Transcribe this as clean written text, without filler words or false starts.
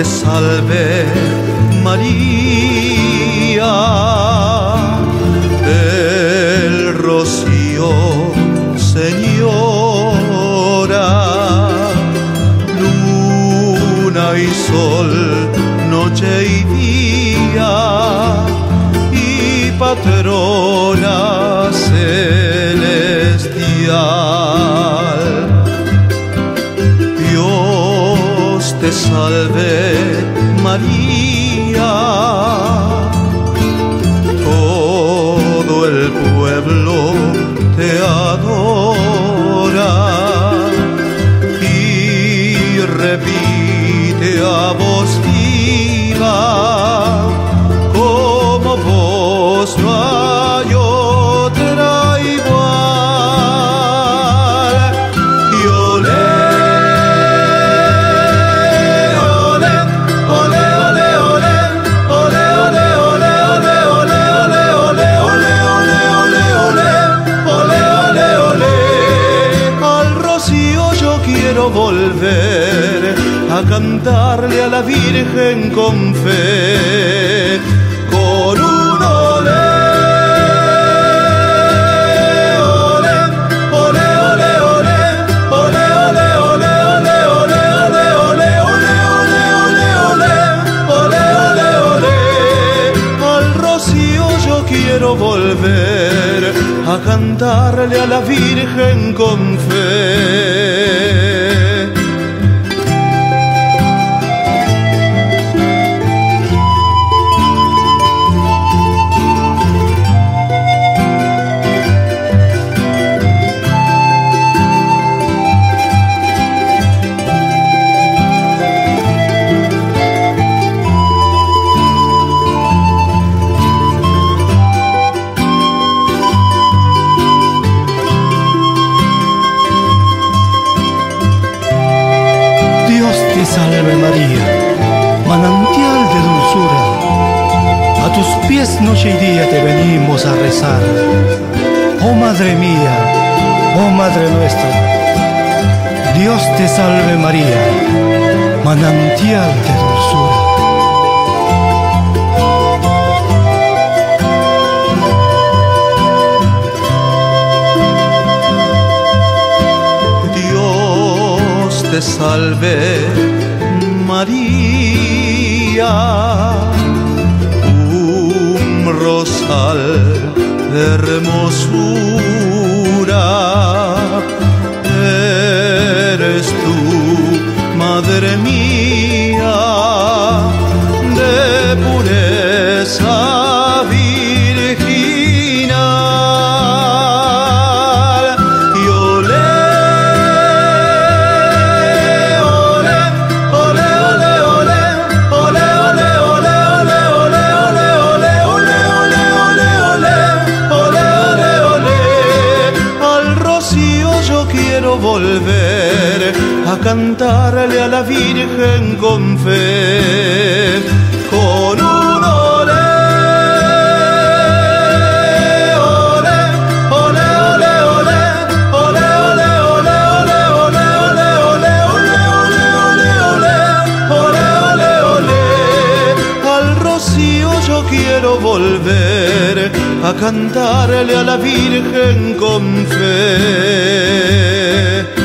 Te salve María, del rocío señora, luna y sol, noche y día, y patrona celestial. Dios te salve María, todo el pueblo te adora y repite a voz viva, como vos no hay otra igual. Y cantarle a la Virgen con fe, con un olé, olé, olé, olé, olé, olé, olé, olé, olé, olé, olé, olé, olé, olé, olé, olé. Al rocío yo quiero volver a cantarle a la Virgen con fe. Salve María, manantial de dulzura, a tus pies noche y día te venimos a rezar. Oh Madre mía, oh Madre nuestra, Dios te salve María, manantial de dulzura. Dios te salve María, un rosal de hermosura, eres tú, madre mía, de pureza virginal. Y olé, a cantarle a la Virgen con fe, con un olé, olé, olé, olé, olé, olé, olé, olé, olé, olé, olé, olé, olé, olé, olé, olé. Al rocío yo quiero volver a cantarle a la Virgen con fe.